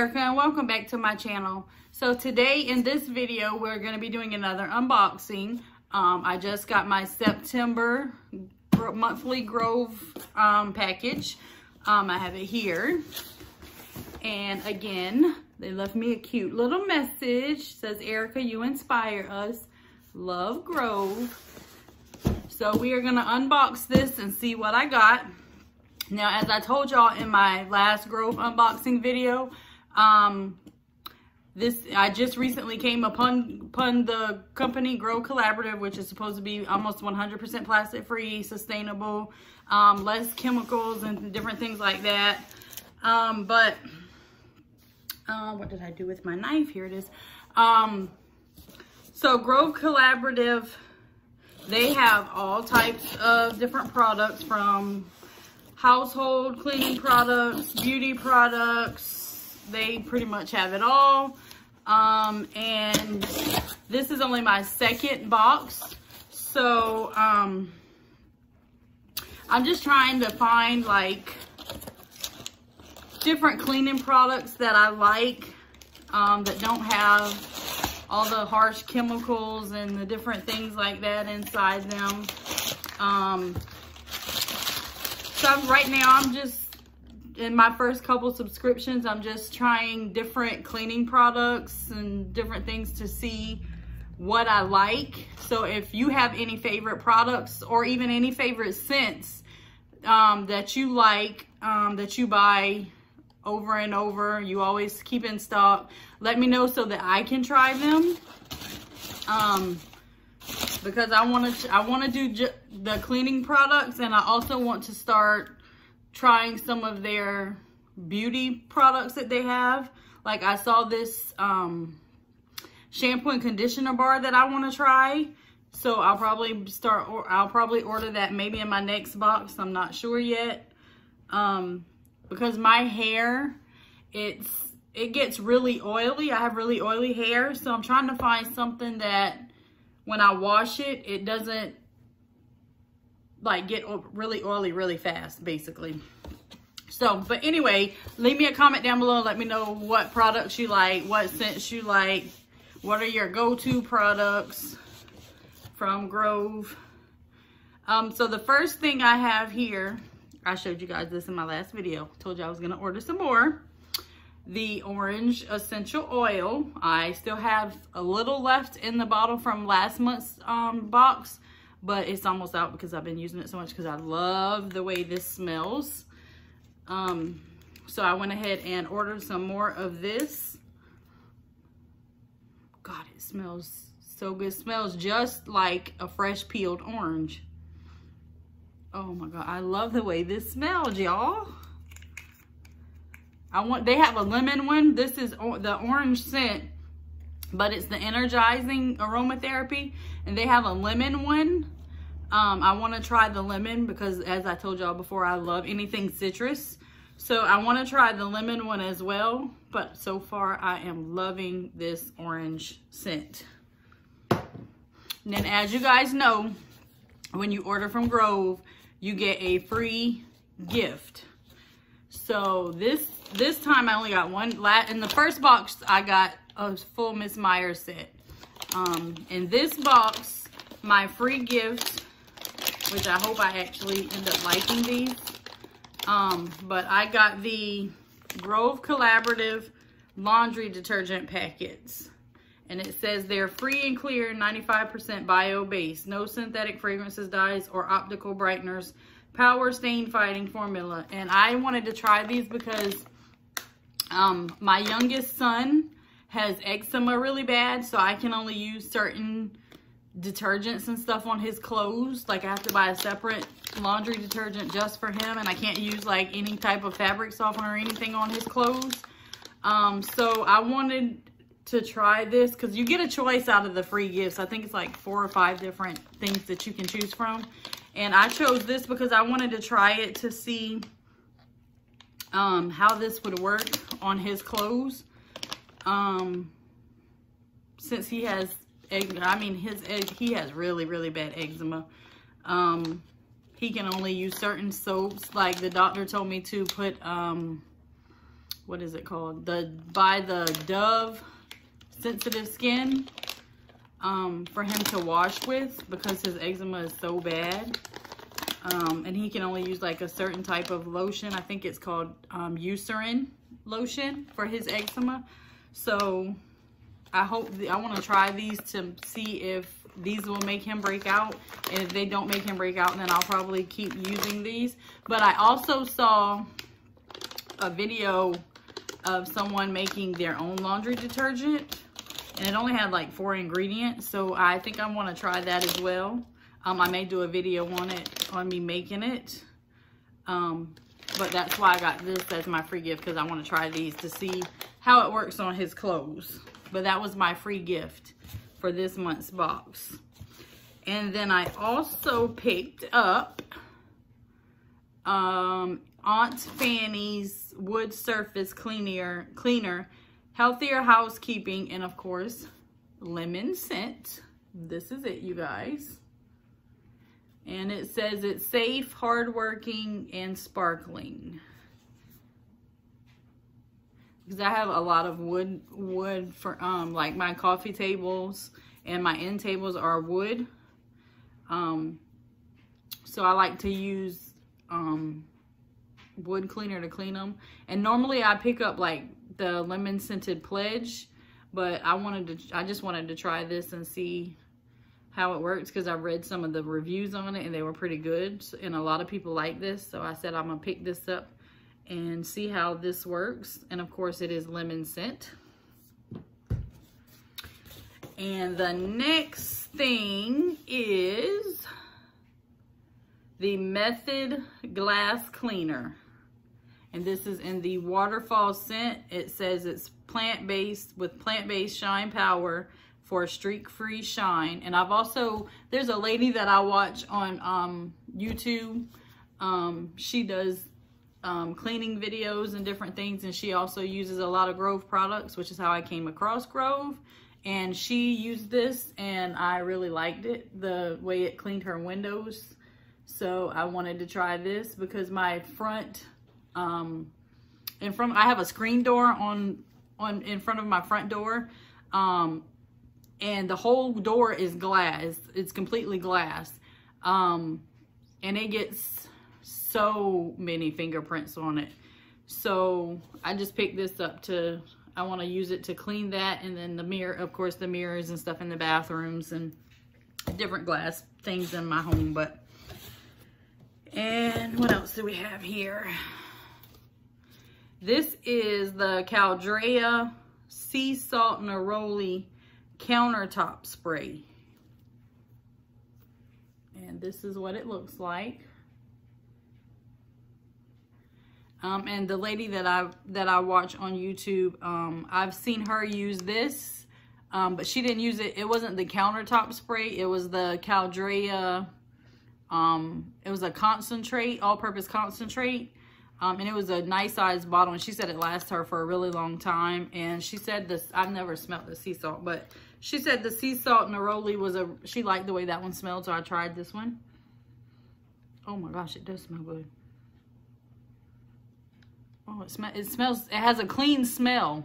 Erica and welcome back to my channel. So today in this video we're going to be doing another unboxing. I just got my September monthly Grove package. I have it here, and again they left me a cute little message. It says, Erica, you inspire us, love Grove. So we are going to unbox this and see what I got. Now, as I told y'all in my last Grove unboxing video, I just recently came upon the company Grove Collaborative, which is supposed to be almost 100% plastic-free, sustainable, less chemicals and different things like that. What did I do with my knife? Here it is. So Grove Collaborative, they have all types of different products, from household cleaning products, beauty products. They pretty much have it all. And this is only my second box. So I'm just trying to find like different cleaning products that I like, that don't have all the harsh chemicals and the different things like that inside them. So right now I'm just, in my first couple subscriptions, I'm just trying different cleaning products and different things to see what I like. So if you have any favorite products or even any favorite scents that you like, that you buy over and over, you always keep in stock, let me know so that I can try them. Because I want to do the cleaning products, and I also want to start trying some of their beauty products that they have. Like, I saw this shampoo and conditioner bar that I want to try, so I'll probably order that maybe in my next box. I'm not sure yet, because my hair, it gets really oily. I have really oily hair, so I'm trying to find something that, when I wash it, it doesn't like get really oily really fast, basically. So, but anyway, leave me a comment down below. Let me know what products you like, what scents you like, what are your go-to products from Grove. So the first thing I have here, I showed you guys this in my last video. Told you I was gonna order some more. The orange essential oil. I still have a little left in the bottle from last month's box, but it's almost out because I've been using it so much, because I love the way this smells. So I went ahead and ordered some more of this. God, it smells so good. It smells just like a fresh peeled orange. Oh my God, I love the way this smells, y'all. They have a lemon one. This is the orange scent, but it's the energizing aromatherapy, and they have a lemon one. I want to try the lemon because, as I told y'all before, I love anything citrus. So I want to try the lemon one as well, but so far I am loving this orange scent. And then, as you guys know, when you order from Grove, you get a free gift. So this time I only got one. In the first box I got a full Miss Meyer set. In this box, my free gift, which I hope I actually end up liking these, but I got the Grove Collaborative laundry detergent packets, and it says they're free and clear, 95% bio-based, no synthetic fragrances, dyes, or optical brighteners, power stain fighting formula. And I wanted to try these because my youngest son has eczema really bad, so I can only use certain detergents and stuff on his clothes. Like, I have to buy a separate laundry detergent just for him, and I can't use like any type of fabric softener or anything on his clothes. So I wanted to try this because you get a choice out of the free gifts. I think it's like 4 or 5 different things that you can choose from. And I chose this because I wanted to try it to see how this would work on his clothes. Since he has, he has really, really bad eczema. He can only use certain soaps. Like, the doctor told me to put, what is it called? By the Dove Sensitive Skin for him to wash with because his eczema is so bad. And he can only use like a certain type of lotion. I think it's called Eucerin lotion for his eczema. So I want to try these to see if these will make him break out. And if they don't make him break out, then I'll probably keep using these. But I also saw a video of someone making their own laundry detergent, and it only had like 4 ingredients. So I think I want to try that as well. I may do a video on it, on me making it. But that's why I got this as my free gift, because I want to try these to see how it works on his clothes. But that was my free gift for this month's box. And then I also picked up Aunt Fanny's Wood Surface Cleaner, Healthier Housekeeping, and of course, lemon scent. This is it, you guys. And it says it's safe, hardworking, and sparkling. Because I have a lot of wood for like my coffee tables and my end tables are wood. So I like to use wood cleaner to clean them. And normally I pick up like the lemon scented Pledge, but I just wanted to try this and see how it works, because I read some of the reviews on it and they were pretty good, and a lot of people like this. So I said I'm gonna pick this up and see how this works. And of course it is lemon scent. And the next thing is the Method glass cleaner, and this is in the waterfall scent. It says it's plant-based with plant-based shine power for streak-free shine. And I've also, there's a lady that I watch on YouTube. She does cleaning videos and different things, and she also uses a lot of Grove products, which is how I came across Grove. And she used this and I really liked it, the way it cleaned her windows. So I wanted to try this because my front I have a screen door on in front of my front door, and the whole door is glass. It's completely glass. And it gets so many fingerprints on it. So I just picked this up to, I want to use it to clean that. And then the mirror, of course, the mirrors and stuff in the bathrooms and different glass things in my home. But, and what else do we have here? This is the Caldrea Sea Salt Neroli countertop spray, and this is what it looks like. And the lady that I watch on YouTube, I've seen her use this, but she didn't use it. It wasn't the countertop spray. It was the Caldrea. It was a concentrate, all-purpose concentrate. And it was a nice sized bottle, and she said it lasts her for a really long time. And she said this, I've never smelled the sea salt, but she said the sea salt neroli was she liked the way that one smelled, so I tried this one. Oh my gosh, it does smell good. Oh, it has a clean smell.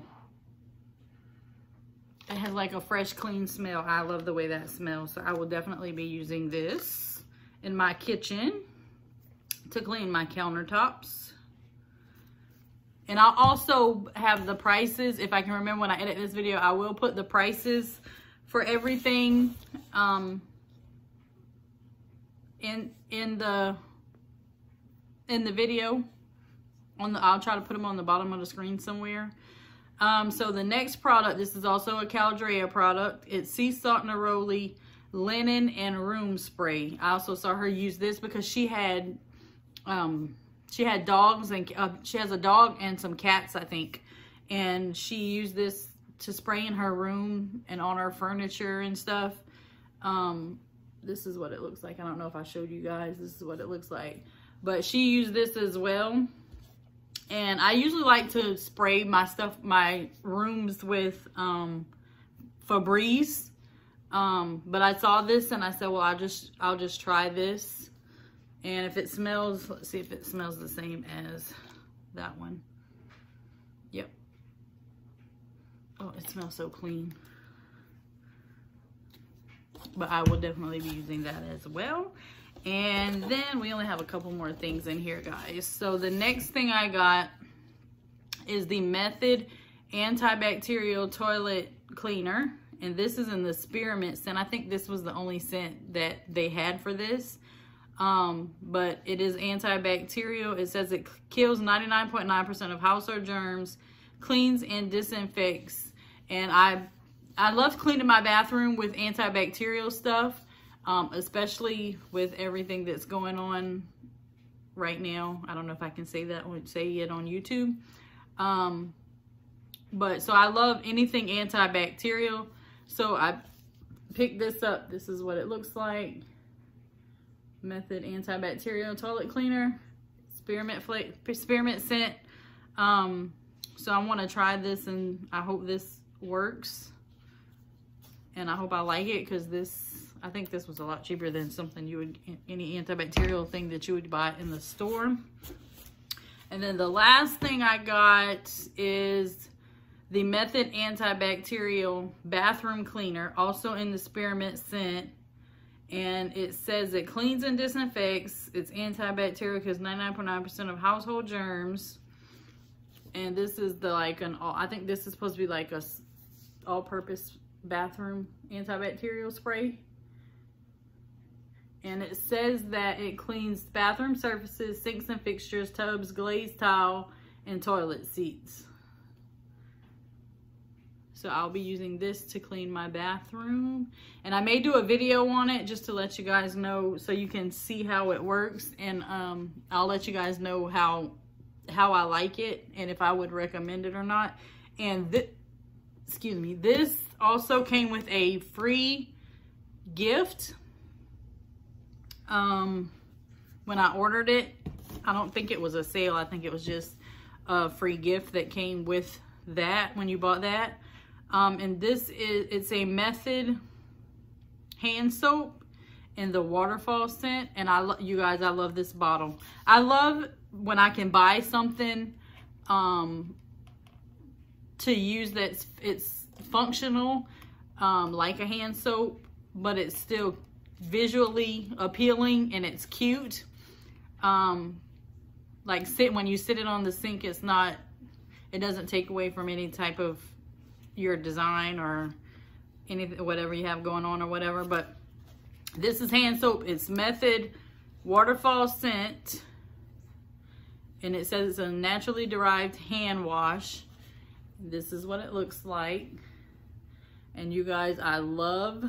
It has like a fresh, clean smell. I love the way that smells, so I will definitely be using this in my kitchen to clean my countertops. And I'll also have the prices. If I can remember when I edit this video, I will put the prices for everything in the video. I'll try to put them on the bottom of the screen somewhere. So the next product, this is also a Caldrea product. It's Sea Salt Neroli Linen and Room Spray. I also saw her use this because she had dogs, and she has a dog and some cats, I think. And she used this to spray in her room and on her furniture and stuff. This is what it looks like. I don't know if I showed you guys. This is what it looks like. But she used this as well. And I usually like to spray my rooms with Febreze. But I saw this and I said, well, I'll just try this. And if it smells, let's see if it smells the same as that one. Yeah, Oh, it smells so clean. But I will definitely be using that as well. And then we only have a couple more things in here, guys. So the next thing I got is the Method antibacterial toilet cleaner, and this is in the spearmint scent. I think this was the only scent that they had for this, but it is antibacterial. It says it kills 99.9% of household germs, cleans and disinfects, and I love cleaning my bathroom with antibacterial stuff, especially with everything that's going on right now. I don't know if I can say that or say it on YouTube. But so I love anything antibacterial. So I picked this up. This is what it looks like. Method antibacterial toilet cleaner, spearmint scent. So I want to try this, and I hope this works. And I hope I like it, because this, I think this was a lot cheaper than something you would, any antibacterial thing that you would buy in the store. And then the last thing I got is the Method antibacterial bathroom cleaner, also in the spearmint scent. And it says it cleans and disinfects. It's antibacterial because 99.9% of household germs. And this is the I think this is supposed to be like a all-purpose bathroom antibacterial spray. And it says that it cleans bathroom surfaces, sinks and fixtures, tubs, glazed tile, and toilet seats. So I'll be using this to clean my bathroom. And I may do a video on it just to let you guys know, so you can see how it works. And I'll let you guys know how I like it and if I would recommend it or not. And this also came with a free gift. When I ordered it, I don't think it was a sale. I think it was just a free gift that came with that when you bought that. And this is, it's a Method hand soap in the waterfall scent. And you guys, I love this bottle. I love when I can buy something, to use that's, it's functional, like a hand soap, but it's still visually appealing and it's cute. Like when you sit it on the sink, it's not, it doesn't take away from any type of your design or anything, whatever you have going on or whatever. But this is hand soap. It's Method waterfall scent, and it says it's a naturally derived hand wash. This is what it looks like. And you guys, I love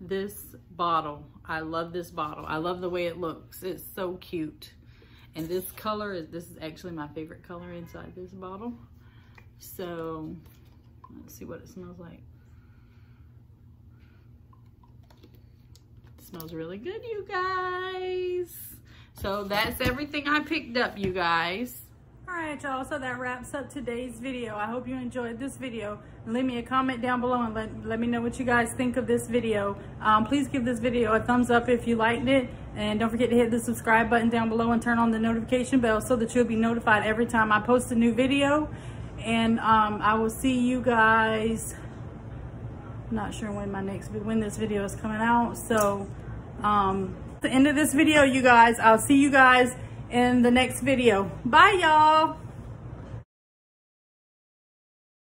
this bottle. I love this bottle. I love the way it looks. It's so cute. And this color is, this is actually my favorite color inside this bottle. So let's see what it smells like. It smells really good, you guys. So that's everything I picked up, you guys. All right, y'all, so that wraps up today's video. I hope you enjoyed this video. Leave me a comment down below and let me know what you guys think of this video. Please give this video a thumbs up if you liked it. And don't forget to hit the subscribe button down below and turn on the notification bell so that you'll be notified every time I post a new video. And I will see you guys, I'm not sure when this video is coming out. So at the end of this video, you guys, I'll see you guys in the next video. Bye, y'all.